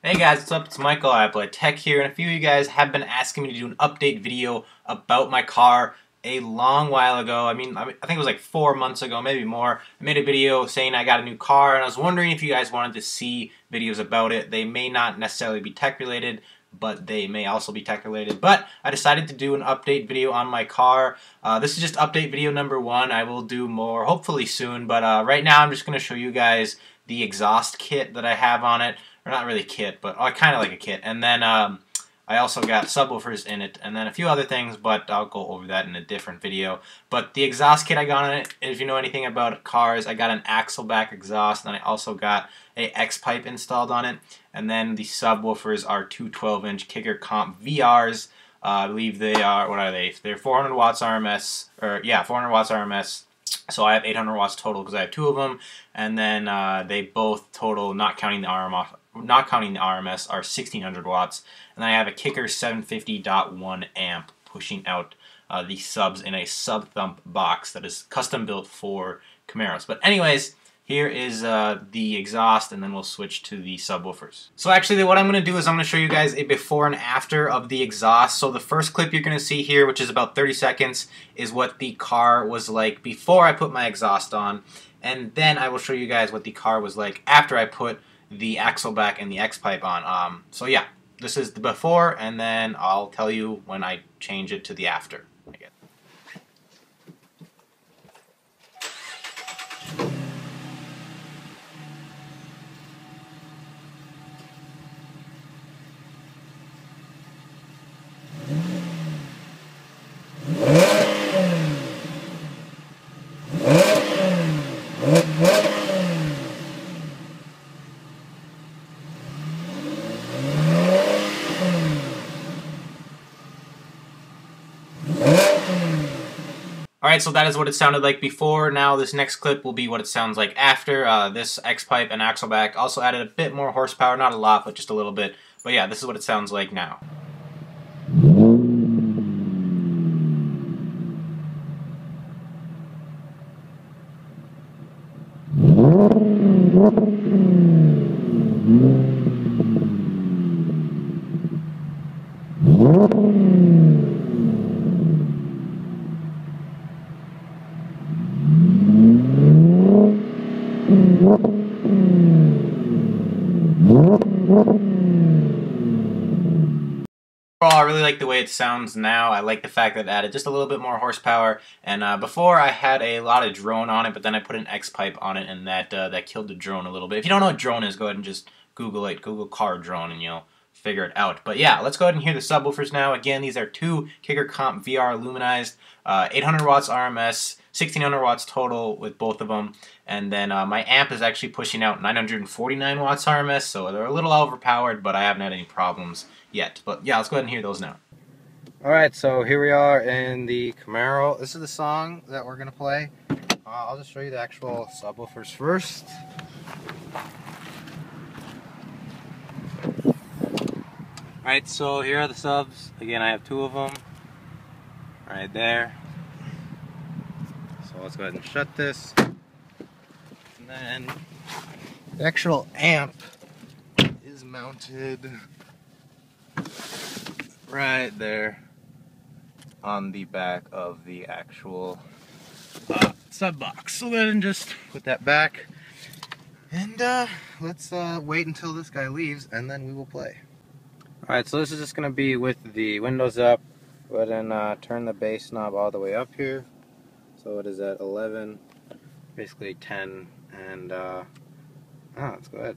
Hey guys, what's up? It's Michael, I play Tech here, and a few of you guys have been asking me to do an update video about my car a long while ago. I think it was like 4 months ago, maybe more. I made a video saying I got a new car, and I was wondering if you guys wanted to see videos about it. They may not necessarily be tech related, but they may also be tech related. But I decided to do an update video on my car. This is just update video number one. I will do more hopefully soon, but right now I'm just going to show you guys the exhaust kit that I have on it. Or not really kit, but kind of like a kit. And then I also got subwoofers in it, and then a few other things, but I'll go over that in a different video. But the exhaust kit I got on it, if you know anything about cars, I got an axle back exhaust, and I also got a X-pipe installed on it. And then the subwoofers are two 12-inch Kicker Comp VRs. I believe they are, what are they? They're 400 watts RMS, or yeah, 400 watts RMS. So I have 800 watts total because I have two of them, and then they both total, not counting the RMS. Not counting the RMS, are 1600 watts, and I have a Kicker 750.1 amp pushing out the subs in a sub thump box that is custom built for Camaros. But anyways, here is the exhaust, and then we'll switch to the subwoofers. So actually what I'm going to do is I'm going to show you guys a before and after of the exhaust. So the first clip you're going to see here, which is about 30 seconds, is what the car was like before I put my exhaust on, and then I will show you guys what the car was like after I put the axle back and the X-pipe on. So yeah, this is the before, and then I'll tell you when I change it to the after. Alright, so that is what it sounded like before. Now this next clip will be what it sounds like after. This X-pipe and axle back also added a bit more horsepower, not a lot, but just a little bit. But yeah, this is what it sounds like now. Overall, I really like the way it sounds now. I like the fact that it added just a little bit more horsepower, and before I had a lot of drone on it, but then I put an X-pipe on it, and that killed the drone a little bit. If you don't know what drone is, go ahead and just Google it. Google car drone and you'll figure it out. But yeah, let's go ahead and hear the subwoofers now. Again, these are two Kicker Comp VR luminized, 800 watts RMS, 1600 watts total with both of them, and then my amp is actually pushing out 949 watts RMS, so they're a little overpowered, but I haven't had any problems yet. But yeah, let's go ahead and hear those now. Alright, so here we are in the Camaro. This is the song that we're going to play. I'll just show you the actual subwoofers first. Alright, so here are the subs. Again, I have two of them right there. So let's go ahead and shut this. And then the actual amp is mounted right there on the back of the actual sub box. So then just put that back, and let's wait until this guy leaves, and then we will play. Alright, so this is just going to be with the windows up. Go ahead and turn the bass knob all the way up here. So it is at 11, basically 10, and let's go ahead.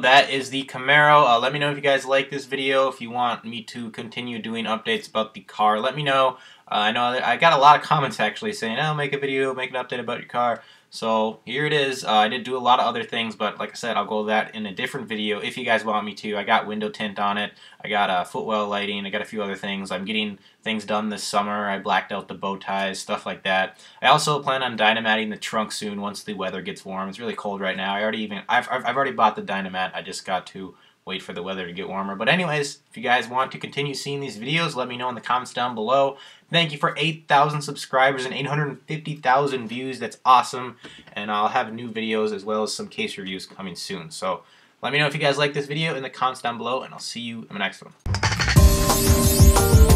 that is the Camaro. Let me know if you guys like this video. If you want me to continue doing updates about the car, let me know. I know that I got a lot of comments actually saying, "Oh, make a video, make an update about your car." So here it is. I did do a lot of other things, but like I said, I'll go over that in a different video if you guys want me to. I got window tint on it. I got footwell lighting. I got a few other things. I'm getting things done this summer. I blacked out the bow ties, stuff like that. I also plan on dynamating the trunk soon once the weather gets warm. It's really cold right now. I've already bought the dynamat. I just got to wait for the weather to get warmer. But anyways, if you guys want to continue seeing these videos, let me know in the comments down below. Thank you for 8,000 subscribers and 850,000 views. That's awesome. And I'll have new videos as well as some case reviews coming soon. So let me know if you guys like this video in the comments down below, and I'll see you in the next one.